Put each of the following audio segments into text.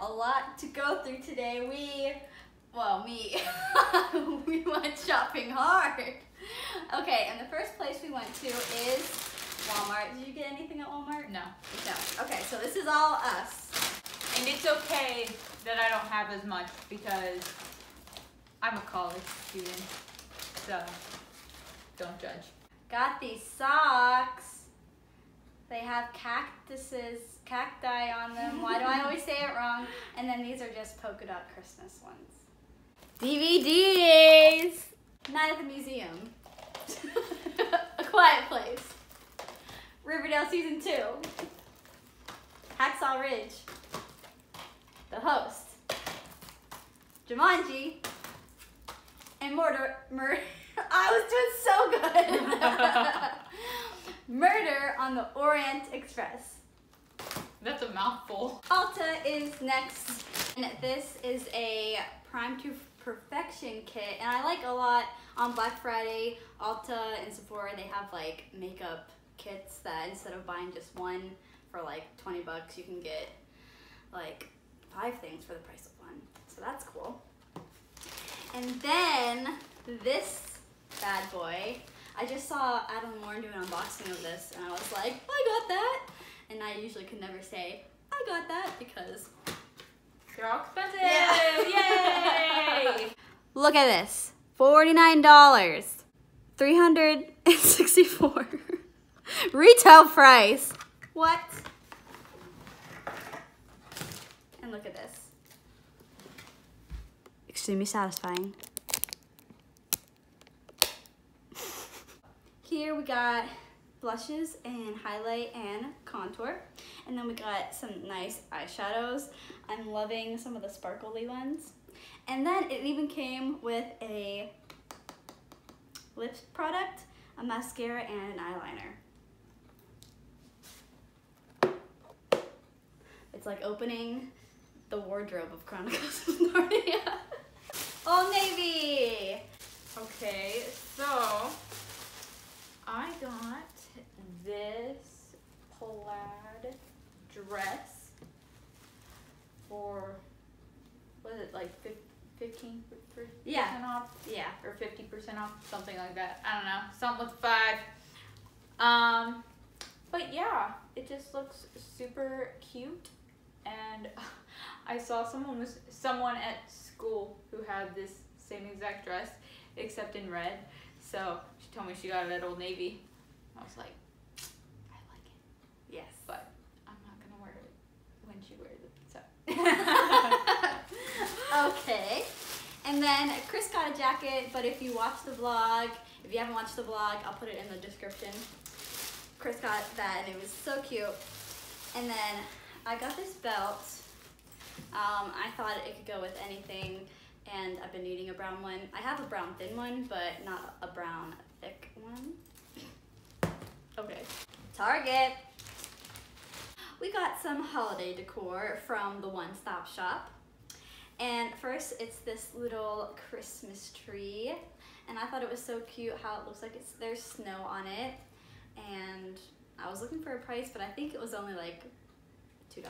a lot to go through today. We went shopping hard. Okay, and the first place we went to is Walmart. Did you get anything at Walmart? No. No. Okay, so this is all us. And it's okay that I don't have as much because I'm a college student, so don't judge. Got these socks. They have cacti on them. Why do I always say it wrong? And then these are just polka dot Christmas ones. DVDs! Night at the Museum. A Quiet Place. Riverdale Season 2. Hacksaw Ridge. The Host. Jumanji. And Murder. I was doing so good. Murder on the Orient Express. That's a mouthful. Ulta is next. And this is a Prime to Perfection kit, and I like a lot. On Black Friday, Ulta and Sephora, they have like makeup kits that instead of buying just one for like 20 bucks, you can get like 5 things for the price of one. So that's cool. And then this bad boy, I just saw Adam and Lauren do an unboxing of this and I was like, I got that. And I usually could never say, I got that, because they're all expensive. Yeah. Yay! Look at this. $49. 364. Retail price. What? And look at this. Extremely satisfying. Here we got blushes and highlight and contour, and then we got some nice eyeshadows. I'm loving some of the sparkly ones, and then it even came with a lip product, a mascara, and an eyeliner. It's like opening the wardrobe of Chronicles of Narnia. Old Navy. Okay, so I got this plaid dress for, was it like 15% yeah. off? Yeah. Or 50% off, something like that. I don't know, something with 5. But yeah, it just looks super cute. And I saw someone at school who had this same exact dress, except in red. So she told me she got it at Old Navy. I was like, I like it. Yes. But I'm not gonna wear it when she wears it, so. Okay. And then Chris got a jacket, but if you watch the vlog, if you haven't watched the vlog, I'll put it in the description. Chris got that and it was so cute. And then I got this belt. I thought it could go with anything, and I've been needing a brown one. I have a brown thin one, but not a brown thick one. Okay. Target. We got some holiday decor from the One Stop Shop. And first, it's this little Christmas tree. And I thought it was so cute how it looks like there's snow on it. And I was looking for a price, but I think it was only like $2.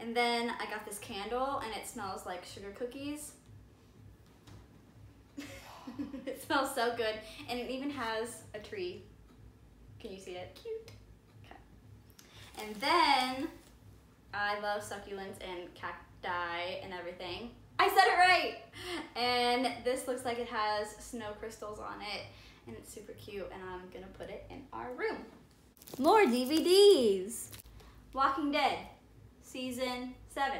And then I got this candle, and it smells like sugar cookies. It smells so good, and it even has a tree. Can you see it? Cute. Okay. And then I love succulents and cacti and everything. I said it right. And this looks like it has snow crystals on it, and it's super cute. And I'm gonna put it in our room. More DVDs. Walking Dead. Season 7.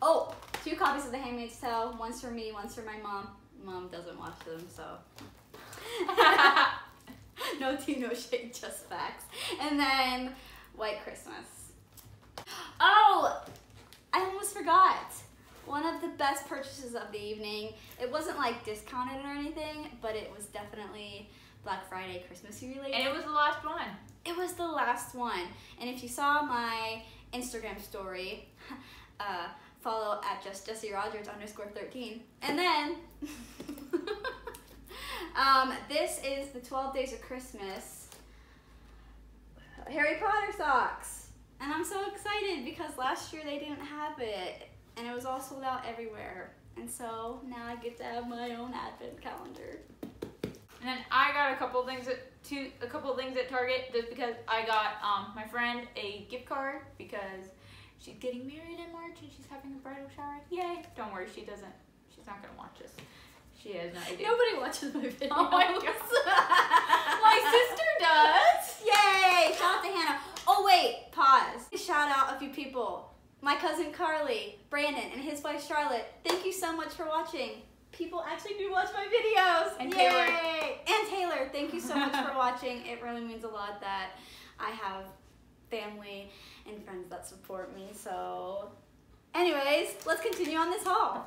Oh, 2 copies of The Handmaid's Tale. One's for me, one's for my mom. Mom doesn't watch them, so. No tea, no shade, just facts. And then White Christmas. Oh, I almost forgot. One of the best purchases of the evening. It wasn't like discounted or anything, but it was definitely Black Friday, Christmassy related. And it was the last one. It was the last one. And if you saw my Instagram story, follow at JessieRogers_13. And then, this is the 12 Days of Christmas Harry Potter socks. And I'm so excited because last year they didn't have it and it was all sold out everywhere. And so now I get to have my own advent calendar. And then I got a couple of things at Target just because I got my friend a gift card because she's getting married in March and she's having a bridal shower. Yay! Don't worry, she's not gonna watch this. She has no idea. Nobody watches my videos. Oh my God. My sister does. Yay! Shout out to Hannah. Oh wait, pause. Shout out a few people. My cousin Carly, Brandon, and his wife Charlotte. Thank you so much for watching. People actually do watch my videos. And yay! Taylor. And Taylor, thank you so much for watching. It really means a lot that I have family and friends that support me. So anyways, let's continue on this haul.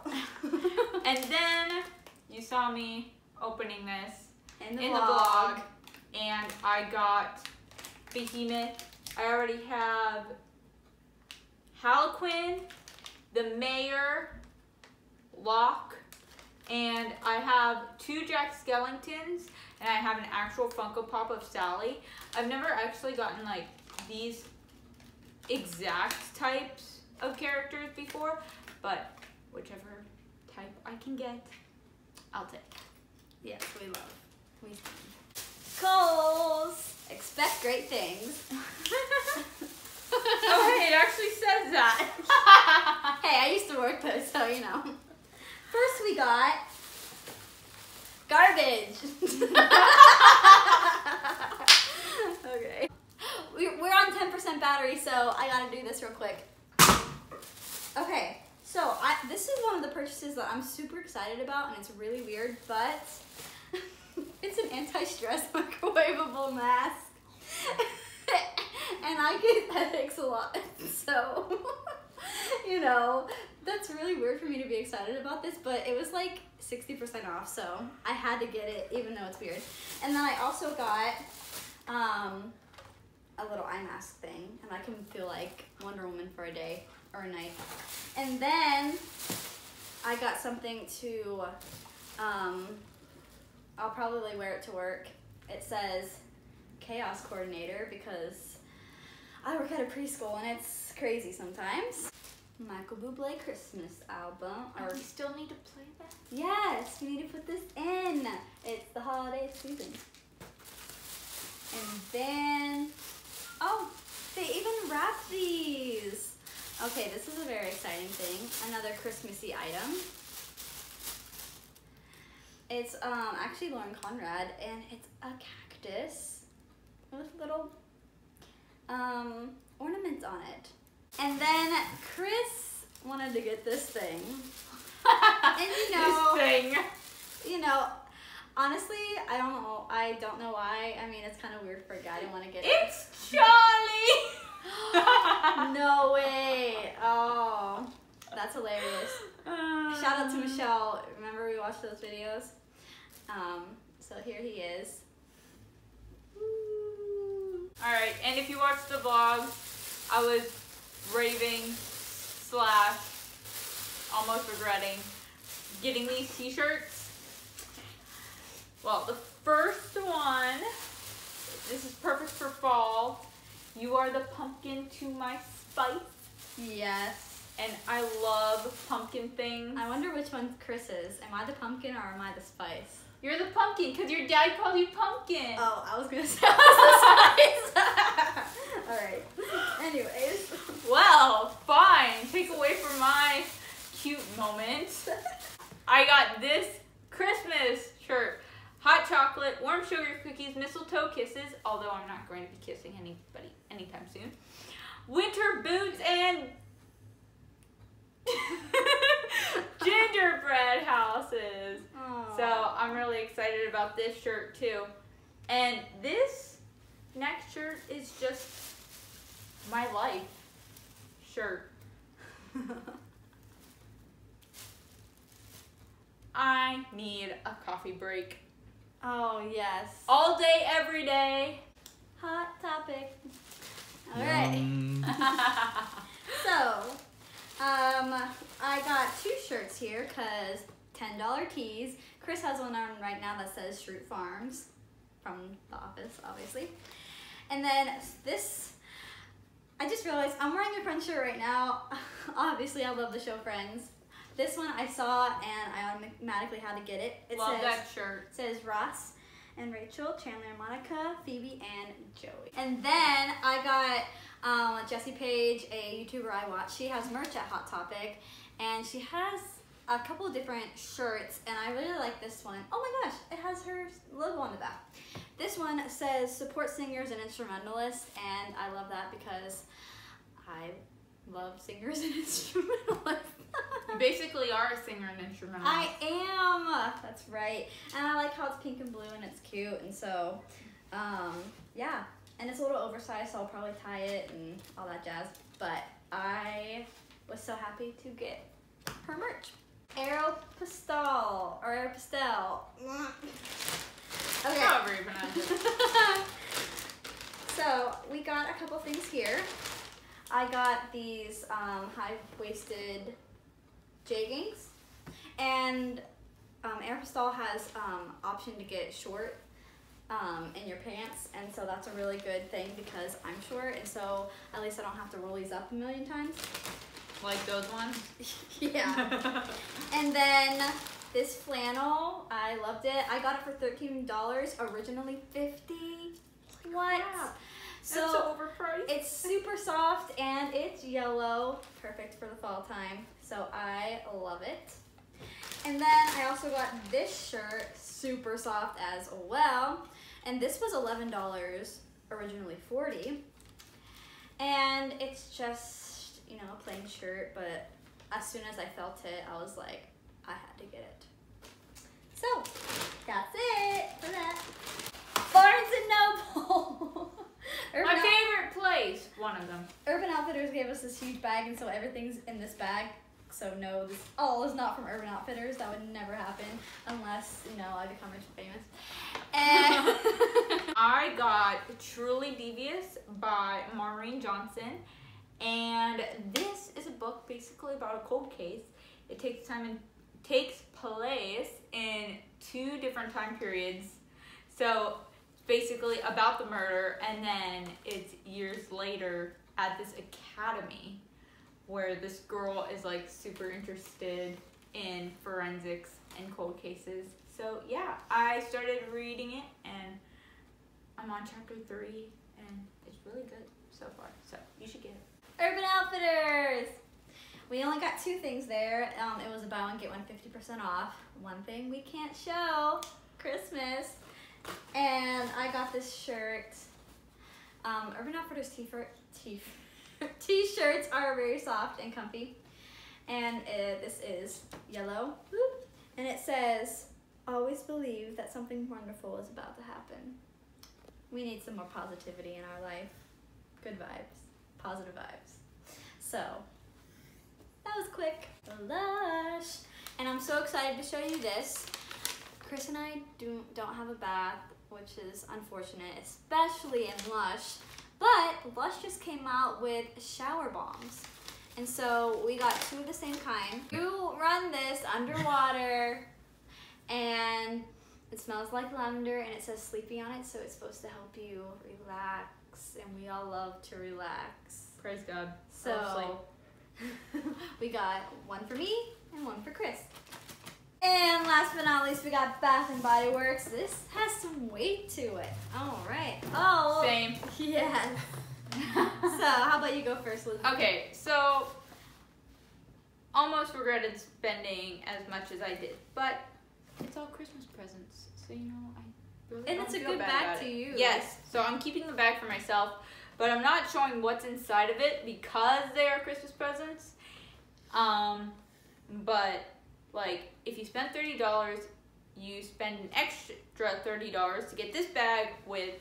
And then you saw me opening this in the vlog. And I got Behemoth. I already have Halquin, the Mayor, Locke, and I have two Jack Skellingtons, and I have an actual Funko Pop of Sally. I've never actually gotten like these exact types of characters before, but whichever type I can get, I'll take. Yes, we love. We love. Kohl's! Expect great things. Oh, hey, it actually says that. Hey, I used to work there, so you know. First we got garbage. Okay. We're on 10% battery, so I gotta do this real quick. Okay, so this is one of the purchases that I'm super excited about, and it's really weird, but it's an anti-stress microwavable mask. And I get headaches a lot, so, you know, that's really weird for me to be excited about this, but it was like 60% off, so I had to get it, even though it's weird. And then I also got a little eye mask thing, and I can feel like Wonder Woman for a day or a night. And then I got something to, I'll probably wear it to work. It says chaos coordinator because I work at a preschool and it's crazy sometimes. Michael Bublé Christmas album. Or we still need to play that? Yes, we need to put this in. It's the holiday season. And then, oh, they even wrapped these. Okay, this is a very exciting thing. Another Christmassy item. It's actually Lauren Conrad and it's a cactus with little ornaments on it. And then Chris wanted to get this thing. And you know, this thing. You know, honestly, I don't know why. I mean, it's kind of weird for a guy to want to get it. It's Charlie. No way. Oh, that's hilarious. Shout out to Michelle. Remember we watched those videos? So here he is. Alright, and if you watched the vlog, I was raving / almost regretting getting these t-shirts. Well, the first one, this is perfect for fall. You are the pumpkin to my spice. Yes. And I love pumpkin things. I wonder which one Chris is. Am I the pumpkin or am I the spice? You're the pumpkin, because your dad called you pumpkin. Oh, I was going to say I was the spice. All right. Anyways. Well, fine. Take away from my cute moment. I got this Christmas shirt. Hot chocolate, warm sugar cookies, mistletoe kisses, although I'm not going to be kissing anybody anytime soon. Winter boots and gingerbread houses. Aww. So I'm really excited about this shirt too. And this next shirt is just my life shirt. I need a coffee break. Oh yes. All day, every day. Hot topic. All right. So I got two shirts here because $10 tees. Chris has one on right now that says Shroot Farms from The Office, obviously. And then this I just realized I'm wearing a Friends shirt right now. Obviously, I love the show Friends. This one I saw and I automatically had to get it. It love says, that shirt. It says Ross and Rachel, Chandler and Monica, Phoebe and Joey. And then I got Jessie Paege, a YouTuber I watch. She has merch at Hot Topic and she has a couple of different shirts and I really like this one. Oh my gosh, it has her logo on the back. This one says support singers and instrumentalists and I love that because I love singers and instrumentalists. You basically are a singer and instrumentalist. I am! That's right. And I like how it's pink and blue and it's cute and so, yeah. And it's a little oversized so I'll probably tie it and all that jazz. But I was so happy to get her merch. Aéropostale, or Aéropostale. Okay. However you pronounce it. So, we got a couple things here. I got these high-waisted jeggings, and Aéropostale has option to get short in your pants, and so that's a really good thing because I'm short, and so at least I don't have to roll these up a million times. Like those ones? Yeah. And then this flannel, I loved it. I got it for $13, originally $50. What? Yeah. So, that's so overpriced. It's super soft and it's yellow, perfect for the fall time. So I love it. And then I also got this shirt, super soft as well. And this was $11, originally $40. And it's just, you know, a plain shirt, but as soon as I felt it, I was like, I had to get it. So that's it for that. Barnes and Noble. Urban My favorite place, one of them. Urban Outfitters gave us this huge bag, and so everything's in this bag. So no, this all is not from Urban Outfitters. That would never happen unless, you know, I become rich and famous. And I got Truly Devious by Maureen Johnson, and this is a book basically about a cold case. It takes time and takes place in two different time periods. So basically about the murder, and then it's years later at this academy where this girl is like super interested in forensics and cold cases. So yeah, I started reading it and I'm on chapter 3 and it's really good so far, so you should get it. Urban Outfitters! We only got 2 things there. It was a buy one, get one 50% off. One thing we can't show, Christmas. And I got this shirt. Urban Outfitters t-shirts are very soft and comfy. And this is yellow. And it says, always believe that something wonderful is about to happen. We need some more positivity in our life. Good vibes, positive vibes. So, that was quick. Lush. And I'm so excited to show you this. Chris and I don't have a bath, which is unfortunate, especially in Lush, but Lush just came out with shower bombs. And so we got 2 of the same kind. You run this underwater and it smells like lavender and it says sleepy on it, so it's supposed to help you relax and we all love to relax. Praise God. So we got one for me and one for Chris. And last but not least, we got Bath & Body Works. This has some weight to it. All right. Oh. Same. Yes. So, how about you go first, Liz? Okay, so almost regretted spending as much as I did, but it's all Christmas presents, so you know, I really and don't it's a feel good bag to it. You. Yes. So I'm keeping the bag for myself, but I'm not showing what's inside of it because they are Christmas presents. But like, if you spend $30, you spend an extra $30 to get this bag with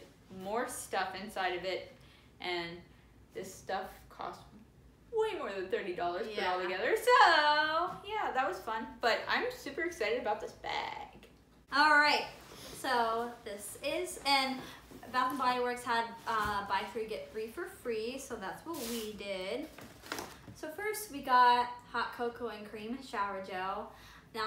more stuff inside of it, and this stuff costs way more than $30 put all together. So, yeah, that was fun, but I'm super excited about this bag. All right, so this is, and Bath & Body Works had buy 3, get 3 for free, so that's what we did. So first we got hot cocoa and cream shower gel. Now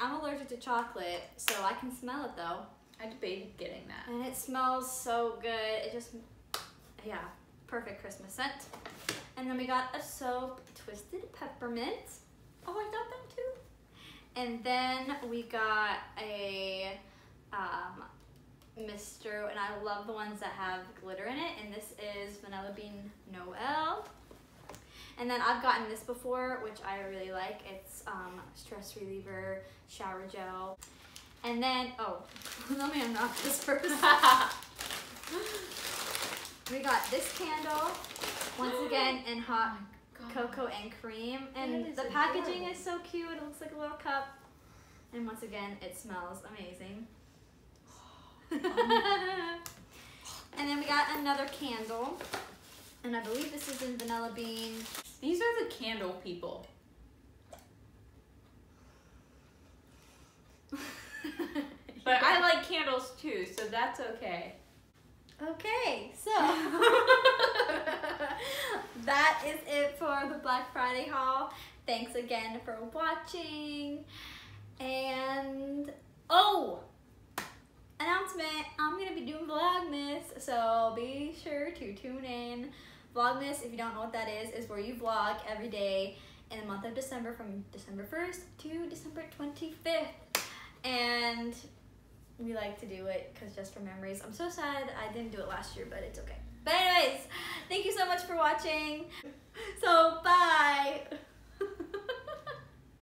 I'm allergic to chocolate, so I can smell it though. I debated getting that. And it smells so good. It just, yeah, perfect Christmas scent. And then we got a soap, Twisted Peppermint. Oh, I got them too. And then we got a mist, and I love the ones that have glitter in it. And this is Vanilla Bean Noel. And then I've gotten this before, which I really like. It's Stress Reliever Shower Gel. And then, oh, let me unwrap this first. We got this candle, once again, in hot cocoa and cream. And the packaging is so cute. It looks like a little cup. And once again, it smells amazing. And then we got another candle. And I believe this is in Vanilla Bean. These are the candle people. But I like candles too, so that's okay. Okay, so that is it for the Black Friday haul. Thanks again for watching. And oh, announcement, I'm gonna be doing Vlogmas, so be sure to tune in. Vlogmas, if you don't know what that is where you vlog every day in the month of December from December 1st to December 25th. And we like to do it because just for memories. I'm so sad I didn't do it last year, but it's okay. But anyways, thank you so much for watching. So bye.